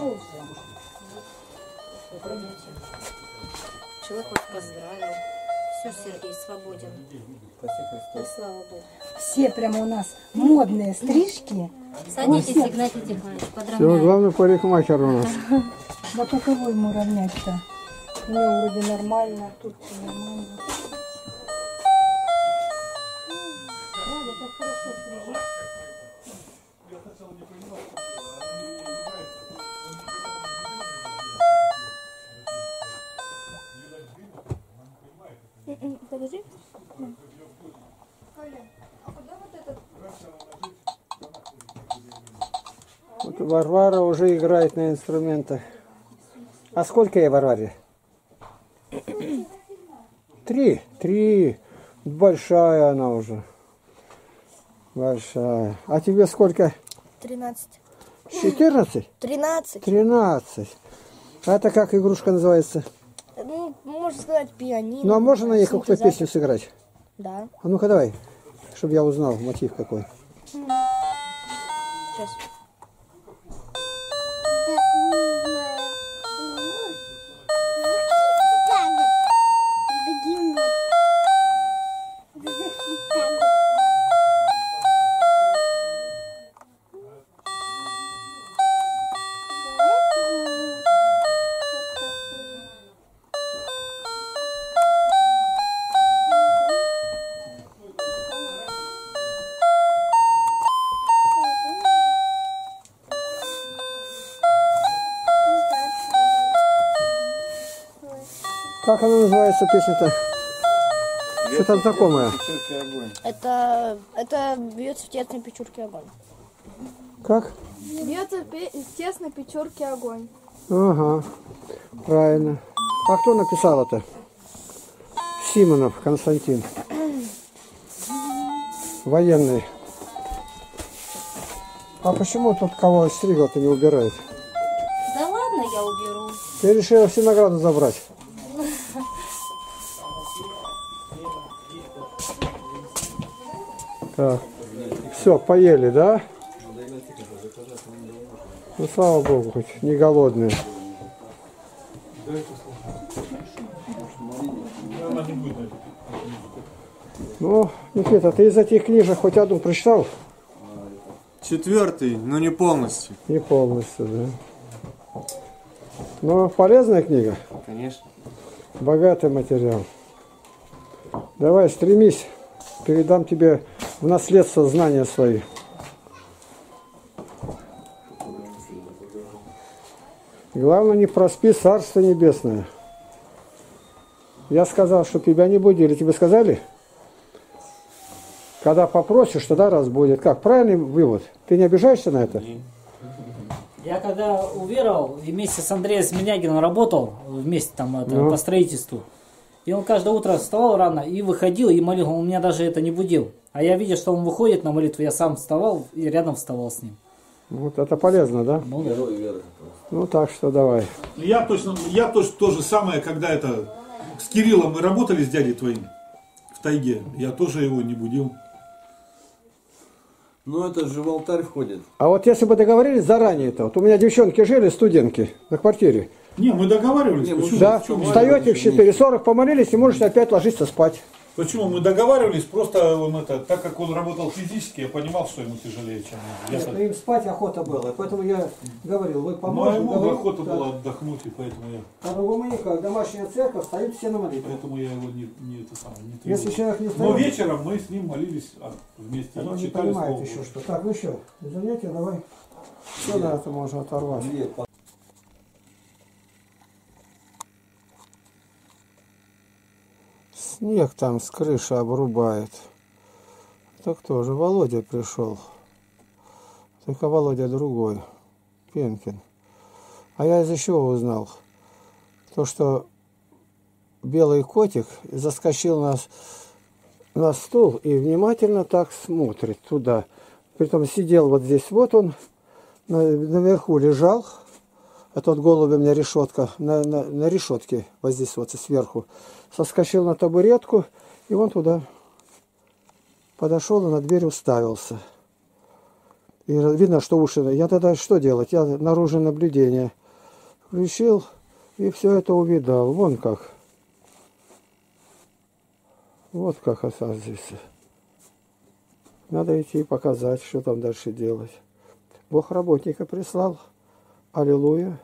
соусом. Попробуйте. Человек вас поздравил. Все, Сергей свободен. И слава Богу. Все прямо у нас модные стрижки. Садитесь, Игнатий Тихонович, подравняйте. Все, главное парикмахер у нас. Да по кого ему равнять-то? Ну, вроде нормально, тут нормально. Рада, так хорошо стрижет. Я сначала не понимал, подожди. Коля, а куда вот этот? Вот Варвара уже играет на инструментах. А сколько ей, Варваре? 3. 3. Большая она уже. Большая. А тебе сколько? 13. 14? 13. 13. А это как игрушка называется? Ну, можно сказать, пианино. Ну, а можно на ней какую-то песню сыграть? Да. А ну-ка давай, чтобы я узнал мотив какой. Сейчас. Как она называется, песня-то? Что там знакомое? Это бьется в тесной печурке огонь. Как? Бьется в тесной печурке огонь. Ага, правильно. А кто написал это? Симонов Константин. Военный. А почему тут кого стригла-то не убирает? Да ладно, я уберу. Я решила все награды забрать. Так. Все, поели, да? Ну, слава Богу, хоть не голодные. Ну, Никита, ты из этих книжек хоть одну прочитал? 4-й, но не полностью. Не полностью, да. Но полезная книга? Конечно. Богатый материал. Давай, стремись. Передам тебе в наследство знания свои. Главное, не проспи Царство Небесное. Я сказал, что тебя не будили. Тебе сказали? Когда попросишь, тогда разбудит. Как? Правильный вывод? Ты не обижаешься на это? Я когда уверовал, вместе с Андреем Сминягиным работал, вместе там по строительству. И он каждое утро вставал рано и выходил, и молил. Он меня даже это не будил. А я видел, что он выходит на молитву, я сам вставал и рядом вставал с ним. Вот это полезно, да? Ну, ну так что давай. Я точно то же самое, когда это с Кириллом мы работали, с дядей твоим, в тайге. Я тоже его не будил. Ну это же в алтарь входит. А вот если бы договорились заранее-то, вот у меня девчонки жили, студентки, на квартире. Не, мы договаривались. Не, почему? Да, почему? Встаете в 4:40, помолились и можете опять ложиться спать. Почему? Мы договаривались, просто он это, так как он работал физически, я понимал, что ему тяжелее, чем я. Нет, им спать охота была, поэтому я говорил, вы поможете. Ну, а ему охота была отдохнуть, и поэтому я... А другому никак, домашняя церковь, встают все на молитву. Поэтому я его не если человек не встает... Но вечером мы с ним молились вместе. Он не понимает еще что. Так, ну что, занятия, давай. Все, да, это можно оторвать. Снег там с крыши обрубает. Так кто же? Володя пришел. Только Володя другой. Пенкин. А я из-за чего узнал? То, что белый котик заскочил нас на стул и внимательно так смотрит туда. Притом сидел вот здесь. Вот он наверху лежал. А тот голубь у меня решетка. На решетке вот здесь вот сверху. Соскочил на табуретку, и он туда подошел и на дверь уставился. И И видно, что уши. Я тогда что делать? Я наружное наблюдение включил и все это увидал. Вон как. Вот как оса здесь. Надо идти и показать, что там дальше делать. Бог работника прислал. Аллилуйя.